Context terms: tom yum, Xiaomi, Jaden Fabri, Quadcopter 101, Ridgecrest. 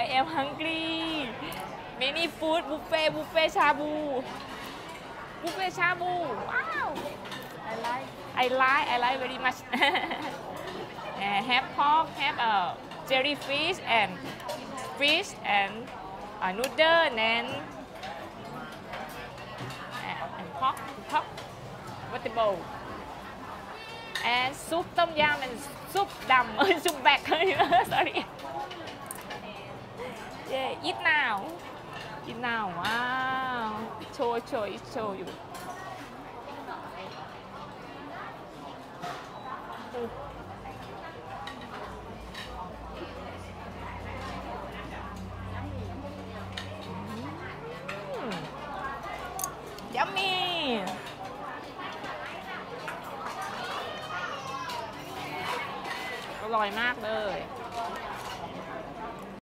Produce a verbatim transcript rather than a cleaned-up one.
I am hungry many food buffet buffet ชาบู buffet ชาบู wow I like I like I like very much have pork have a jellyfish and fish and noodle and and pork pork vegetable and soup tom yum and soup dum soup back sorry yeah eat now eat now wow show show show you